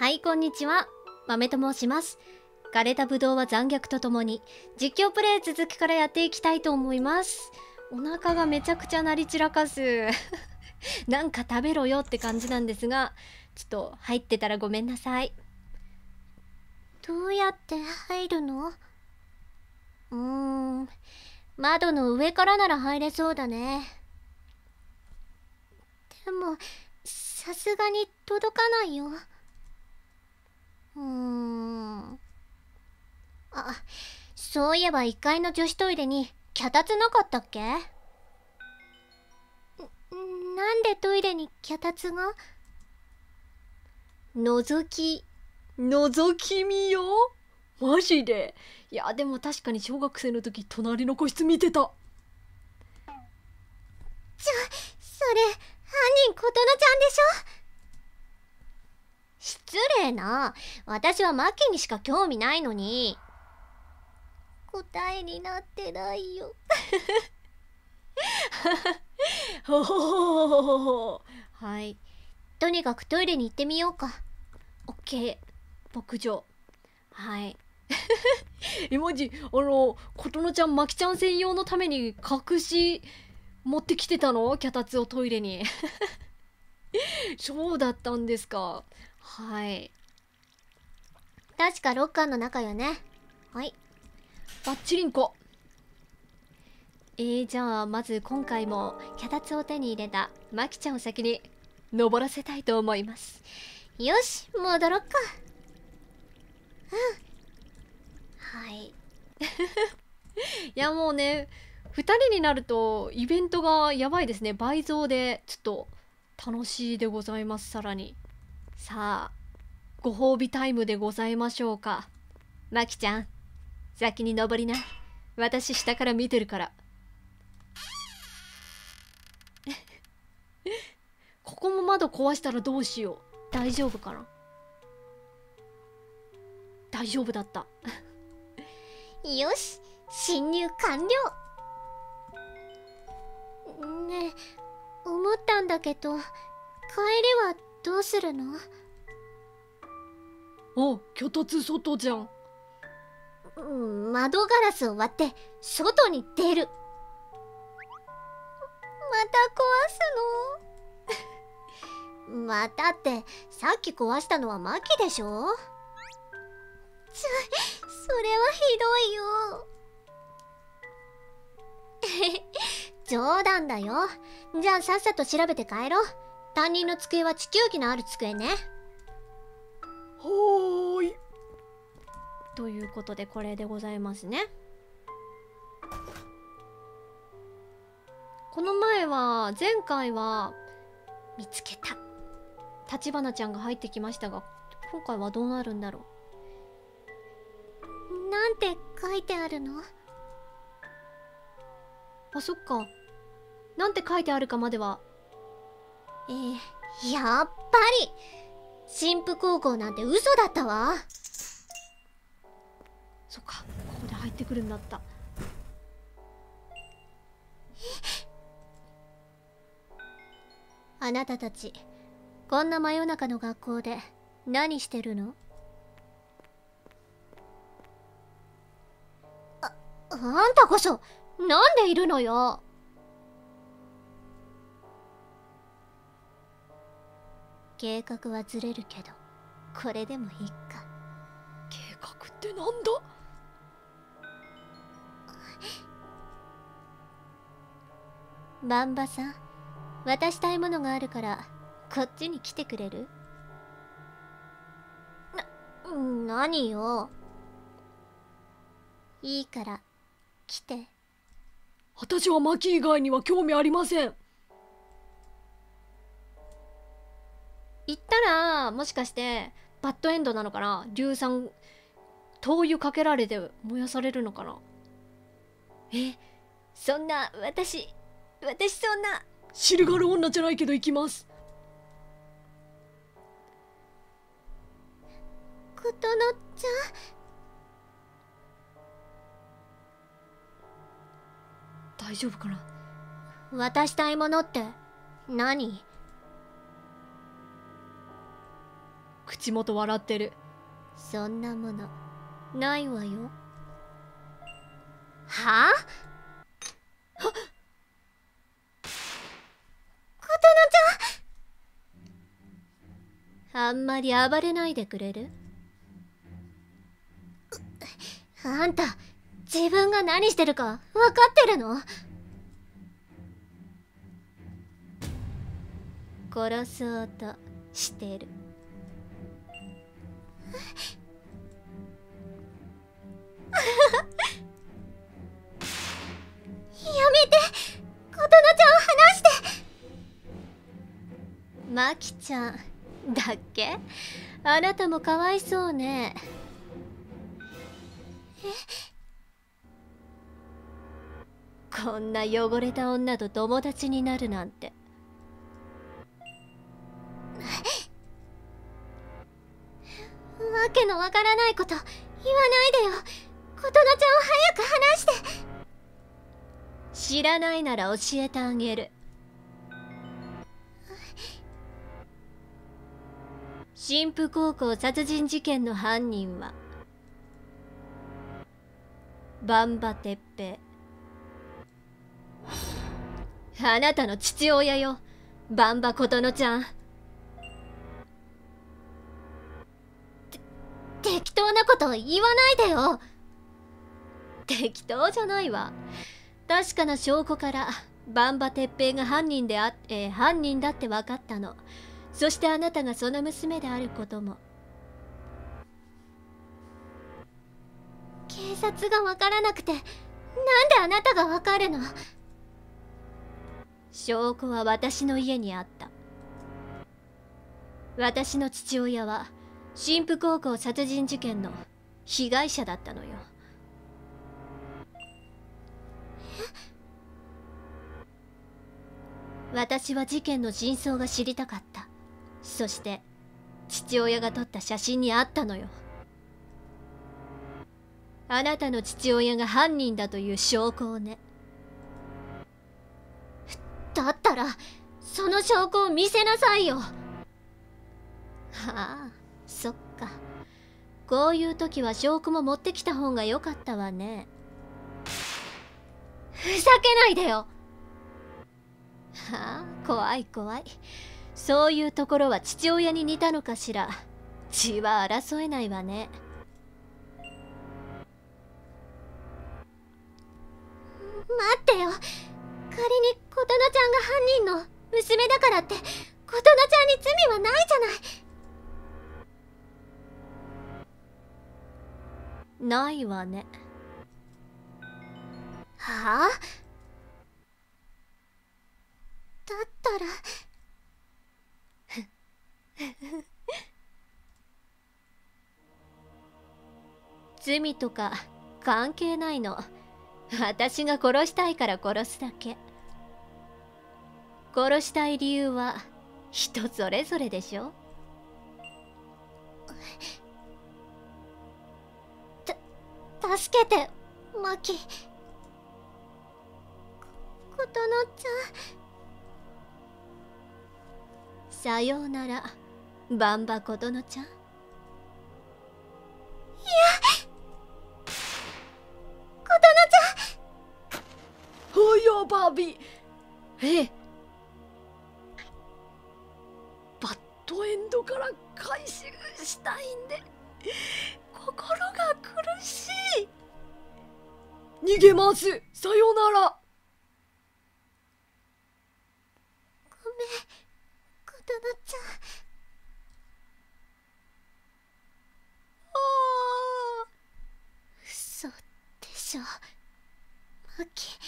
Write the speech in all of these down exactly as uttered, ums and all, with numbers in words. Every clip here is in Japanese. はい、こんにちは。豆と申します。枯れたぶどうは残虐とともに、実況プレイ続きからやっていきたいと思います。お腹がめちゃくちゃ鳴り散らかす。なんか食べろよって感じなんですが、ちょっと入ってたらごめんなさい。どうやって入るの？うーん、窓の上からなら入れそうだね。でも、さすがに届かないよ。うーん。あ、そういえばいっかいの女子トイレに脚立なかったっけ？ な, なんでトイレに脚立が？覗き、覗き見よ。マジで。いや、でも確かに小学生の時隣の個室見てた。ちょ、それ犯人琴乃ちゃんでしょ？失礼な。私はマキにしか興味ないのに。答えになってないよ。ほほほほほ。はい。とにかくトイレに行ってみようか。オッケー。牧場。はい。絵文字、あの、琴乃ちゃん、マキちゃん専用のために隠し持ってきてたの？脚立をトイレに。そうだったんですか。はい。確かロッカーの中よね。はい。バッチリンコ。えー、じゃあ、まず今回も脚立を手に入れたマキちゃんを先に登らせたいと思います。よし、戻ろっか。うん。はい。いや、もうね、ふたりになるとイベントがやばいですね。倍増で、ちょっと。楽しいでございます。さらに。さあ、ご褒美タイムでございましょうか。マキちゃん、先に登りな。私、下から見てるから。ここも窓壊したらどうしよう。大丈夫かな？大丈夫だった。よし、侵入完了。ねえ。思ったんだけど、帰りはどうするの？あ、脚立外じゃん。うん、窓ガラスを割って外に出る。また壊すの？またって、さっき壊したのはマキでしょ？ちょ、それはひどいよ。冗談だよ。じゃあさっさと調べて帰ろう。担任の机は地球儀のある机ね。はーい。ということでこれでございますね。この前は前回は見つけた立花ちゃんが入ってきましたが、今回はどうなるんだろう。なんて書いてあるの？あ、そっか。なんて書いてあるかまでは。えー、やっぱり神父高校なんて嘘だったわ。そっか、ここで入ってくるんだった。あなたたち、こんな真夜中の学校で何してるの？あ、あんたこそ、なんでいるのよ。計画はずれるけど、これでもいいか。計画ってなんだ？バンバさん、渡したいものがあるから、こっちに来てくれる？な、何よ。いいから、来て。私はマキ以外には興味ありません。言ったら、もしかしてバッドエンドなのかな。硫酸灯油かけられて燃やされるのかな。え、そんな、私私そんな汁がある女じゃないけど行きます。琴乃ちゃん、大丈夫かな。渡したいものって何？口元笑ってる。そんなものないわよ。はあ？あっ、あんまり暴れないでくれる？あんた、自分が何してるか分かってるの？殺そうとしてる。やめて、琴乃ちゃんを離して。マキちゃんだっけ？あなたもかわいそうね。え？こんな汚れた女と友達になるなんて。わけのわからないこと言わないでよ。琴乃ちゃんを早く離して。知らないなら教えてあげる。神父高校殺人事件の犯人はバンバ鉄平、あなたの父親よ。バンバ琴乃ちゃん。て適当なこと言わないでよ。適当じゃないわ。確かな証拠からバンバ鉄平が犯人であ、えー、犯人だって分かったの。そしてあなたがその娘であることも。警察がわからなくて、なんであなたがわかるの？証拠は私の家にあった。私の父親は、神父高校殺人事件の被害者だったのよ。私は事件の真相が知りたかった。そして父親が撮った写真にあったのよ。あなたの父親が犯人だという証拠をね。だったらその証拠を見せなさいよ。はあ、そっか。こういう時は証拠も持ってきた方が良かったわね。ふざけないでよ。はあ、怖い怖い。そういうところは父親に似たのかしら。血は争えないわね。待ってよ。仮に琴乃ちゃんが犯人の娘だからって琴乃ちゃんに罪はないじゃない。ないわね。はあ？だったら。罪とか関係ないの。私が殺したいから殺すだけ。殺したい理由は人それぞれでしょ。た助けて、マキ。琴乃ちゃん。さようなら、バンバ琴乃ちゃん。いや、琴乃ちゃん。およ、バービー。ええ、バッドエンドから回収したいんで心が苦しい。逃げます、さようなら。ごめん。琴乃ちゃん。ああ、嘘でしょ、マキ。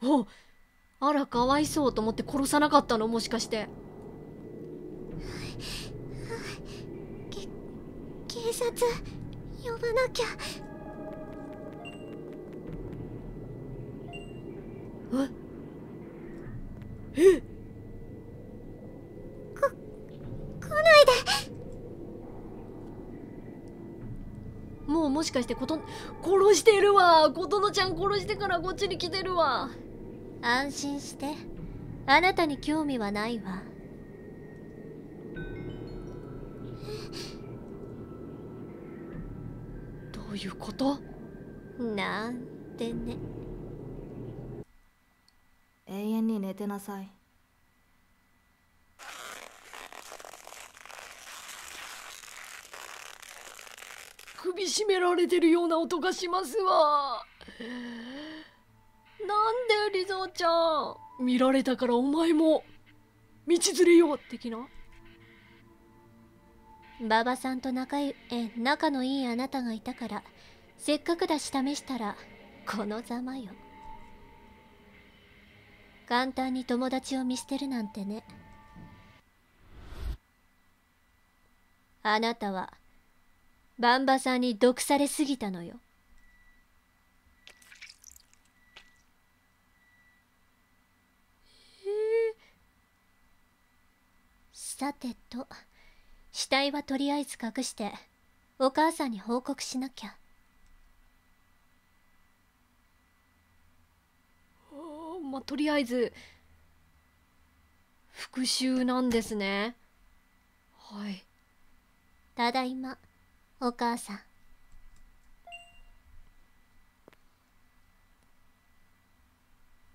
お、あら、かわいそうと思って殺さなかったの、もしかして。はいはい、け警察呼ばなきゃ。ええ、こ来ないで。もうもしかしてこと殺してるわ。琴乃ちゃん殺してからこっちに来てるわ。安心して、あなたに興味はないわ。どういうこと？なんてね。永遠に寝てなさい。首絞められてるような音がしますわ。なんでリゾーちゃん、見られたからお前も道連れよう的な。馬場さんと仲いえ仲のいいあなたがいたから、せっかくだし試したらこのざまよ。簡単に友達を見捨てるなんてね。あなたはバンバさんに毒されすぎたのよ。へえ。さてと、死体はとりあえず隠してお母さんに報告しなきゃ。あ、まあ、とりあえず復讐なんですね。はい、ただいまお母さん。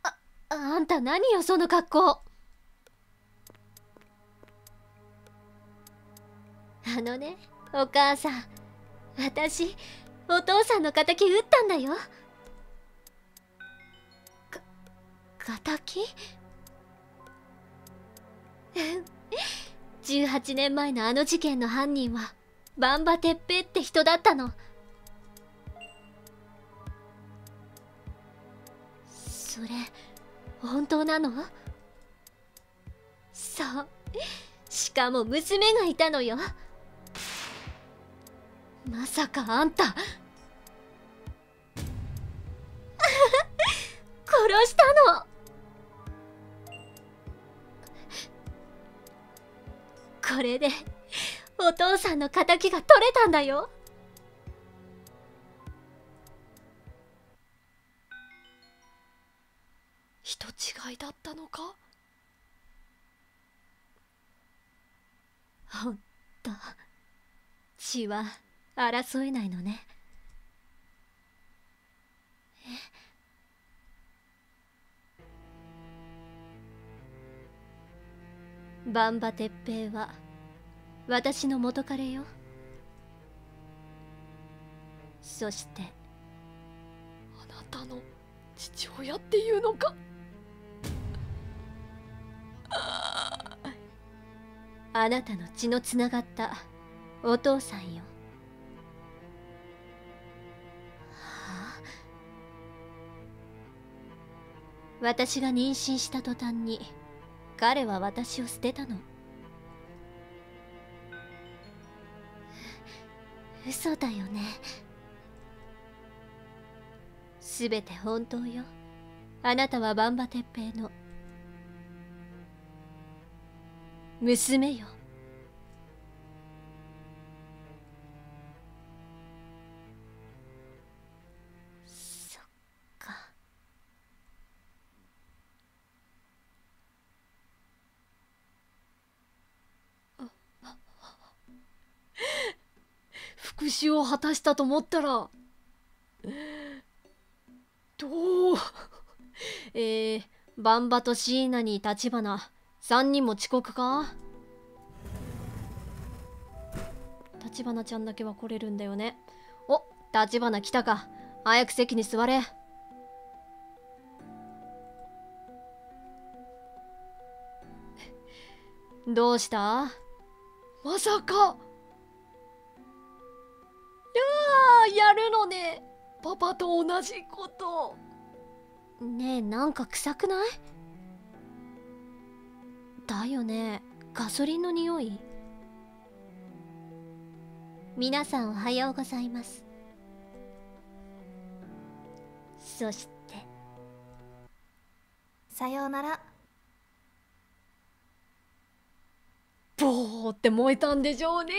あ、あんた何よその格好。あのね、お母さん、私お父さんの仇討ったんだよ。か仇じゅうはちねんまえのあの事件の犯人はバンバテッペって人だったの。それ本当なの？そう、しかも娘がいたのよ。まさかあんた殺したの？これでお父さんの仇が取れたんだよ。人違いだったのか。ほんと、血は争えないのね。え、バンバ鉄平は私の元彼よ。そしてあなたの父親っていうのか。あなたの血のつながったお父さんよ。はあ、私が妊娠した途端に彼は私を捨てたの。嘘だよね。すべて本当よ。あなたはバンバ鉄平の娘よ。そっか。あっ復讐を果たしたと思ったら、どうえー、バンバとシーナに立花、さんにんも遅刻か。立花ちゃんだけは来れるんだよね。お、立花来たか。早く席に座れ。どうした？まさかやるのね、パパと同じこと。ねえ、なんか臭くない？だよね、ガソリンの匂い。皆さんおはようございます。そしてさようなら。ボーって燃えたんでしょうね。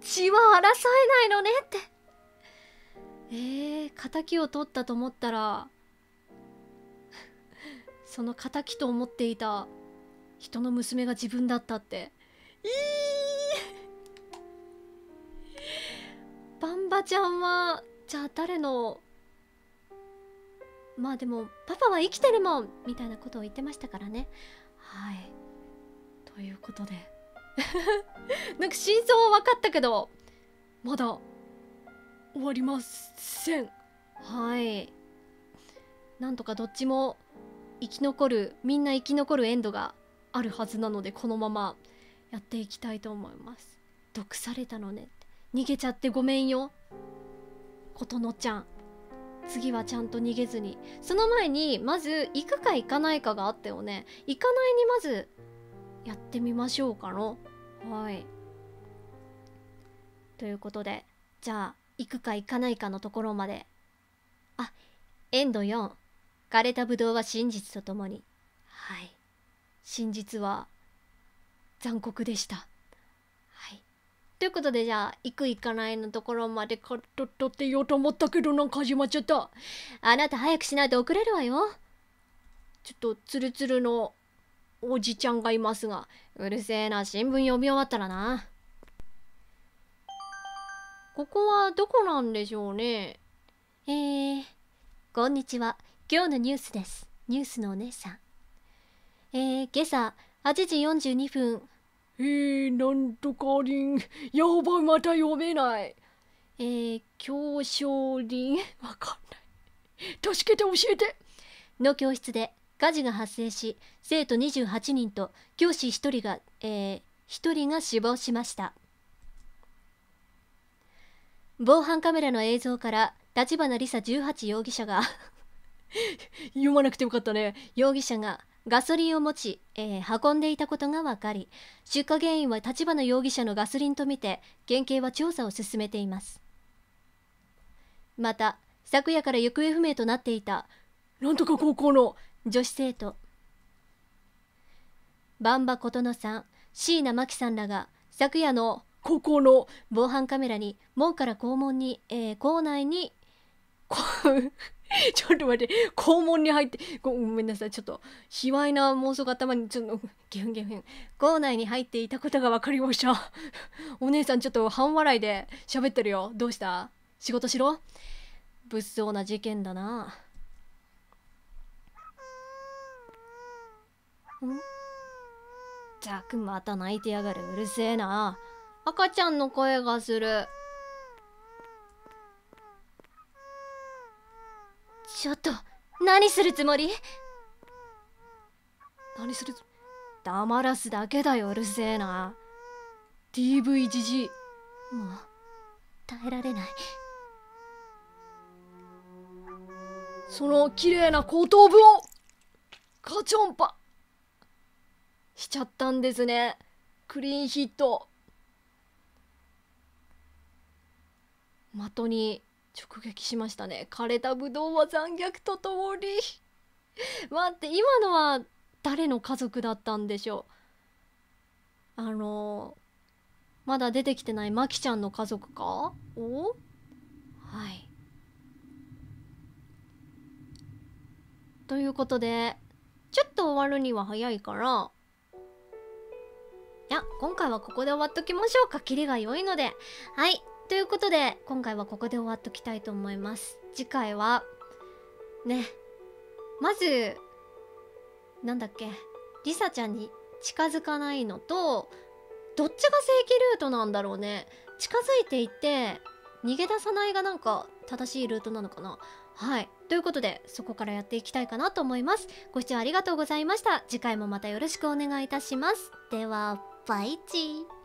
血は争えないのねって。えー、仇を取ったと思ったらその仇と思っていた人の娘が自分だったって。いーバンバちゃんはじゃあ誰の、まあでもパパは生きてるもんみたいなことを言ってましたからね。はい、ということでなんか真相は分かったけどまだ終わりません。はい、なんとかどっちも生き残る、みんな生き残るエンドがあるはずなので、このままやっていきたいと思います。毒されたのね、逃げちゃってごめんよ琴乃ちゃん、次はちゃんと逃げずに。その前にまず行くか行かないかがあったよね。行かないにまずやってみましょうかの。はい、ということでじゃあ行くか行かないかのところまで、あ、エンドよん、枯れたブドウは真実とともに。はい、真実は残酷でした。はい、ということでじゃあ行く行かないのところまでカット取ってようと思ったけどなんか始まっちゃった。あなた早くしないと遅れるわよ。ちょっとツルツルのおじちゃんがいますが、うるせえな、新聞読み終わったらな。ここはどこなんでしょうね。えー、こんにちは。今日のニュースです。ニュースのお姉さん。えー、今朝はちじよんじゅうにふん。えー、なんとかりん。やばい、また読めない。えー、教奨林。わかんない。助けて教えて。の教室で火事が発生し、生徒にじゅうはちにんと教師ひとりが、えー、ひとりが死亡しました。防犯カメラの映像から、立花理沙じゅうはち容疑者が。読まなくてよかったね。容疑者がガソリンを持ち、えー、運んでいたことが分かり、出火原因は立花容疑者のガソリンとみて県警は調査を進めています。また昨夜から行方不明となっていたなんとか高校の女子生徒ばんば琴乃さん、椎名真紀さんらが昨夜の高校の防犯カメラに門から校門に、えー、校内にちょっと待って、校門に入って、ご、ごめんなさい、ちょっと、卑猥な妄想が頭に、ちょっと、ゲフンゲフン。校内に入っていたことが分かりました。お姉さん、ちょっと半笑いで喋ってるよ。どうした？仕事しろ？物騒な事件だな。ん？ったく、また泣いてやがる。うるせえな。赤ちゃんの声がする。ちょっと何するつもり？何するつもり？黙らすだけだよ。うるせえな ディーブイ じじい、もう耐えられない。その綺麗な後頭部をカチョンパしちゃったんですね。クリーンヒット、的に直撃しましたね。枯れたブドウは残虐とともに。待って、今のは誰の家族だったんでしょう。あのー、まだ出てきてないマキちゃんの家族か。お、はい、ということでちょっと終わるには早いから、いや今回はここで終わっときましょうか。キリが良いので。はい、ということで今回はここで終わっときたいと思います。次回はね、まずなんだっけ、リサちゃんに近づかないのと、どっちが正規ルートなんだろうね。近づいていって逃げ出さないがなんか正しいルートなのかな。はい、ということでそこからやっていきたいかなと思います。ご視聴ありがとうございました。次回もまたよろしくお願いいたします。ではバイチー。